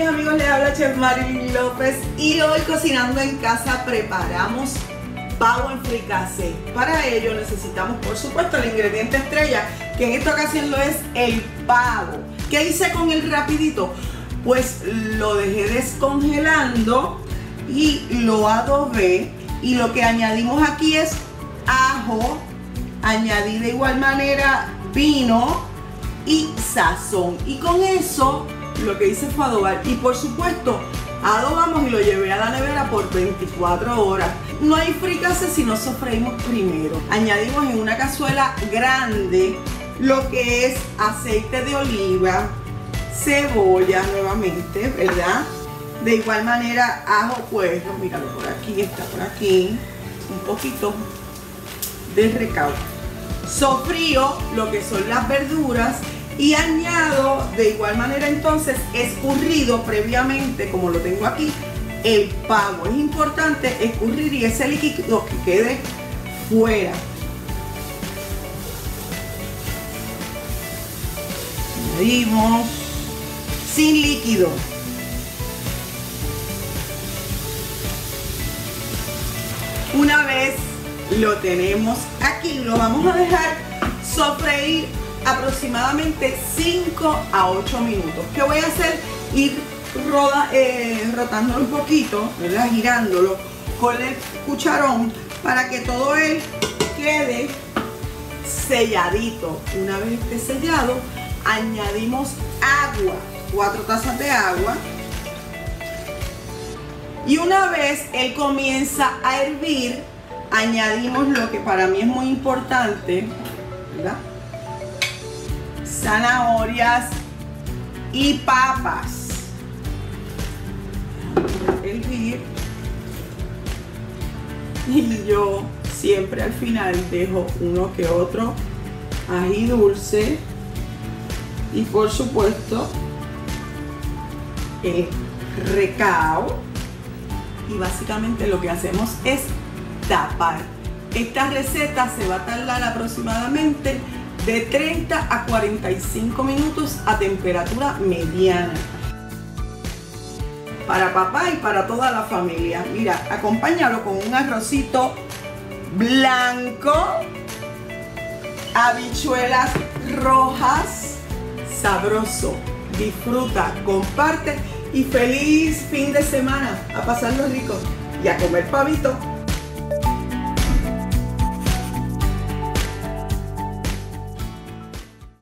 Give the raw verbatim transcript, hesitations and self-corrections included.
mis amigos, les habla Chef Marilyn López y hoy Cocinando en Casa preparamos pavo en fricasé. Para ello necesitamos, por supuesto, el ingrediente estrella, que en esta ocasión lo es el pavo. ¿Qué hice con él rapidito? Pues lo dejé descongelando y lo adobé, y lo que añadimos aquí es ajo, añadí de igual manera vino y sazón, y con eso lo que hice fue adobar, y por supuesto adobamos y lo llevé a la nevera por veinticuatro horas. No hay fricasé si no sofreímos primero. Añadimos en una cazuela grande lo que es aceite de oliva, cebolla nuevamente, ¿verdad? De igual manera ajo puerro, míralo por aquí, está por aquí, un poquito de recao. Sofrío lo que son las verduras y añado de igual manera entonces escurrido previamente, como lo tengo aquí, el pavo. Es importante escurrir y ese líquido que quede fuera. Añadimos sin líquido. Una vez lo tenemos aquí, lo vamos a dejar sofreír aproximadamente cinco a ocho minutos. ¿Qué voy a hacer? Ir roda, eh, rotándolo un poquito, ¿verdad? Girándolo con el cucharón para que todo él quede selladito. Una vez esté sellado, añadimos agua, cuatro tazas de agua. Y una vez él comienza a hervir, añadimos lo que para mí es muy importante, ¿verdad? Zanahorias y papas. Hervir. Y yo siempre al final dejo uno que otro ají dulce y por supuesto el recao. Y básicamente lo que hacemos es tapar. Esta receta se va a tardar aproximadamente de treinta a cuarenta y cinco minutos a temperatura mediana, para papá y para toda la familia. Mira, acompáñalo con un arrocito blanco, habichuelas rojas. Sabroso, disfruta, comparte y feliz fin de semana. A pasarlo rico y a comer pavito.